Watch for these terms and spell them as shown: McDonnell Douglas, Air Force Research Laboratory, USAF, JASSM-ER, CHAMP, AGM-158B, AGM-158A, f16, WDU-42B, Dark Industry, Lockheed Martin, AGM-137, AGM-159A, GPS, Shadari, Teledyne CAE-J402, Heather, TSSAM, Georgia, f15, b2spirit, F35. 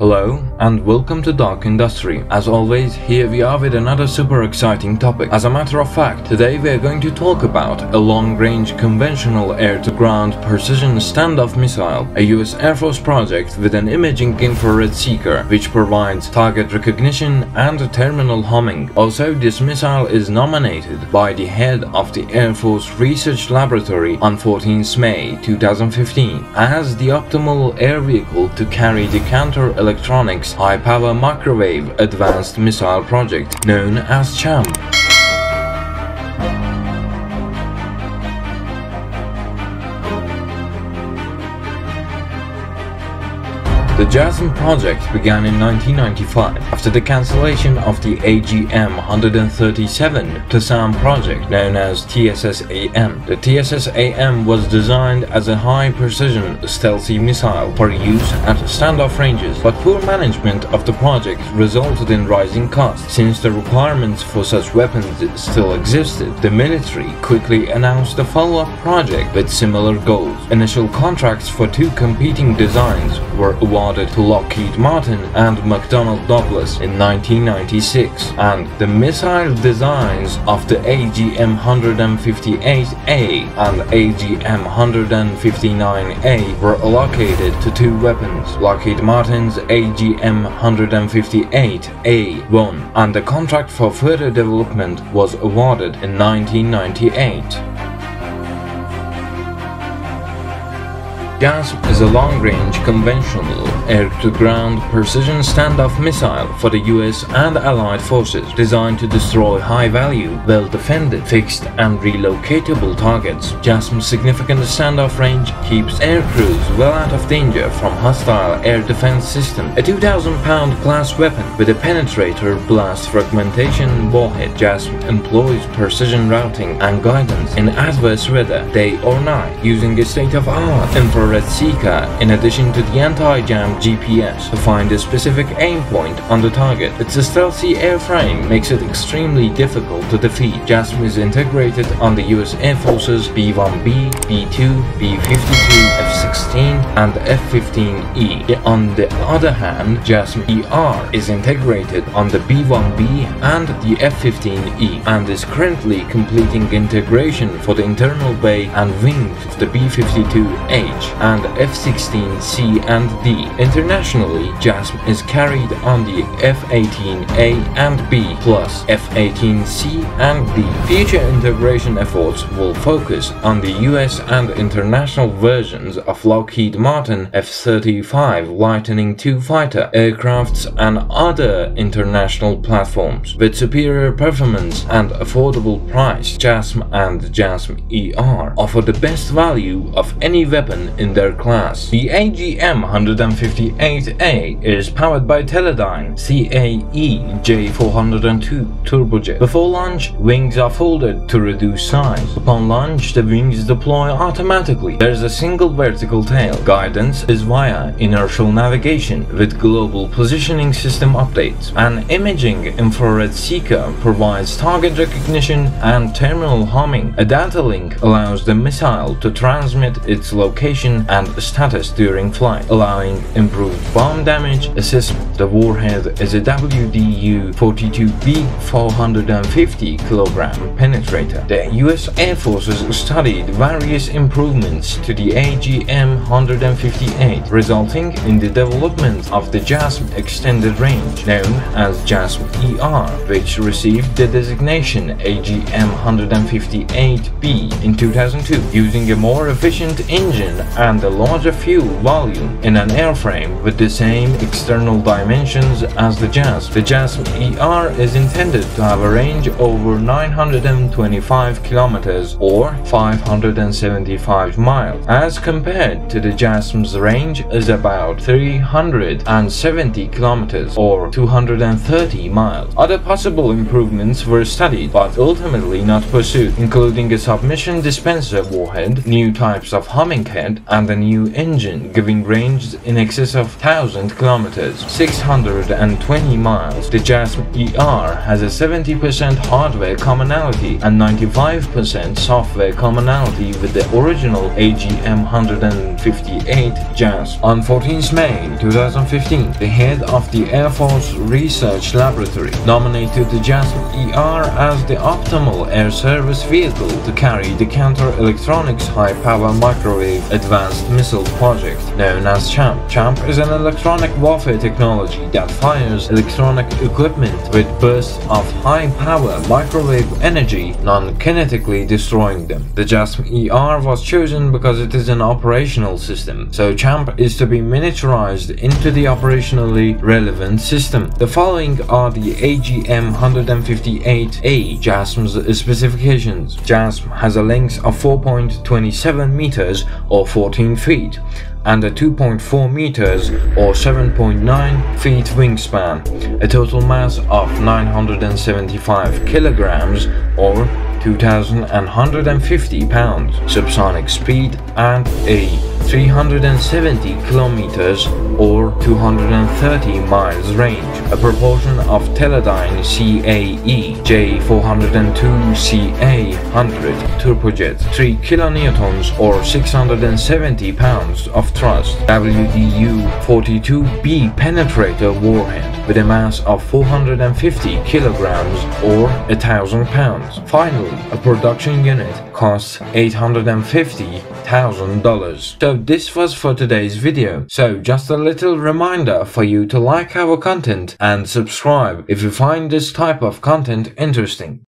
Hello and welcome to Dark Industry. As always, here we are with another super exciting topic. As a matter of fact, today we are going to talk about a long-range conventional air-to-ground precision standoff missile, a US Air Force project with an imaging infrared seeker which provides target recognition and terminal homing. Also, this missile is nominated by the head of the Air Force Research Laboratory on 14th May 2015 as the optimal air vehicle to carry the counter-electronics high-power microwave advanced missile project known as CHAMP. The JASSM project began in 1995 after the cancellation of the AGM-137 TSSAM project known as TSSAM. The TSSAM was designed as a high-precision stealthy missile for use at standoff ranges, but poor management of the project resulted in rising costs. Since the requirements for such weapons still existed, the military quickly announced a follow-up project with similar goals. Initial contracts for two competing designs were awarded to Lockheed Martin and McDonnell Douglas in 1996, and the missile designs of the AGM-158A and AGM-159A were allocated to two weapons, Lockheed Martin's AGM-158A1, and the contract for further development was awarded in 1998. JASSM is a long-range conventional air-to-ground precision standoff missile for the US and Allied forces, designed to destroy high-value, well-defended, fixed and relocatable targets. JASSM's significant standoff range keeps aircrews well out of danger from hostile air defense systems. A 2,000-pound class weapon with a penetrator blast fragmentation warhead, JASSM employs precision routing and guidance in adverse weather, day or night, using a state-of-art infrared seeker in addition to the anti-jam GPS to find a specific aim point on the target. Its stealthy airframe makes it extremely difficult to defeat. JASSM is integrated on the US Air Force's B1B, B2, B52, F16 and F15E. On the other hand, JASSM-ER is integrated on the B1B and the F15E and is currently completing integration for the internal bay and wings of the B52H and F-16C and D. Internationally, JASSM is carried on the F-18A and B plus F-18C and D. Future integration efforts will focus on the US and international versions of Lockheed Martin F-35 Lightning II fighter aircrafts and other international platforms. With superior performance and affordable price, JASSM and JASSM-ER offer the best value of any weapon in their class. The AGM-158A is powered by Teledyne CAE-J402 turbojet. Before launch, wings are folded to reduce size. Upon launch, the wings deploy automatically. There is a single vertical tail. Guidance is via inertial navigation with global positioning system updates. An imaging infrared seeker provides target recognition and terminal homing. A data link allows the missile to transmit its location and status during flight, allowing improved bomb damage assessment. The warhead is a WDU-42B 450 kg penetrator. The US Air Forces studied various improvements to the AGM-158, resulting in the development of the JASSM extended range, known as JASSM-ER, which received the designation AGM-158B in 2002, using a more efficient engine and a larger fuel volume in an airframe with the same external dimensions as the JASSM. The JASSM-ER is intended to have a range over 925 kilometers or 575 miles, as compared to the JASSM's range is about 370 kilometers or 230 miles. Other possible improvements were studied but ultimately not pursued, including a submission dispenser warhead, new types of homing head, and a new engine, giving ranges in excess of 1,000 kilometers, 620 miles. The JASSM-ER has a 70% hardware commonality and 95% software commonality with the original AGM-158 JASSM. On 14th May 2015, the head of the Air Force Research Laboratory nominated the JASSM-ER as the optimal air service vehicle to carry the counter-electronics high-power microwave advanced missile project, known as CHAMP. CHAMP is an electronic warfare technology that fires electronic equipment with bursts of high-power microwave energy, non-kinetically destroying them. The JASSM-ER was chosen because it is an operational system, so CHAMP is to be miniaturized into the operationally relevant system. The following are the AGM-158A JASSM's specifications. JASSM has a length of 4.27 meters or 14 feet and a 2.4 meters or 7.9 feet wingspan, a total mass of 975 kilograms or 2,150 pounds, subsonic speed and a 370 kilometers or 230 miles range, a proportion of Teledyne CAE-J402 CA100 turbojet, 3 kilonewtons or 670 pounds of thrust, WDU-42B penetrator warhead with a mass of 450 kilograms or 1,000 pounds. Finally, a production unit costs $850,000. So this was for today's video. So just a little reminder for you to like our content and subscribe if you find this type of content interesting.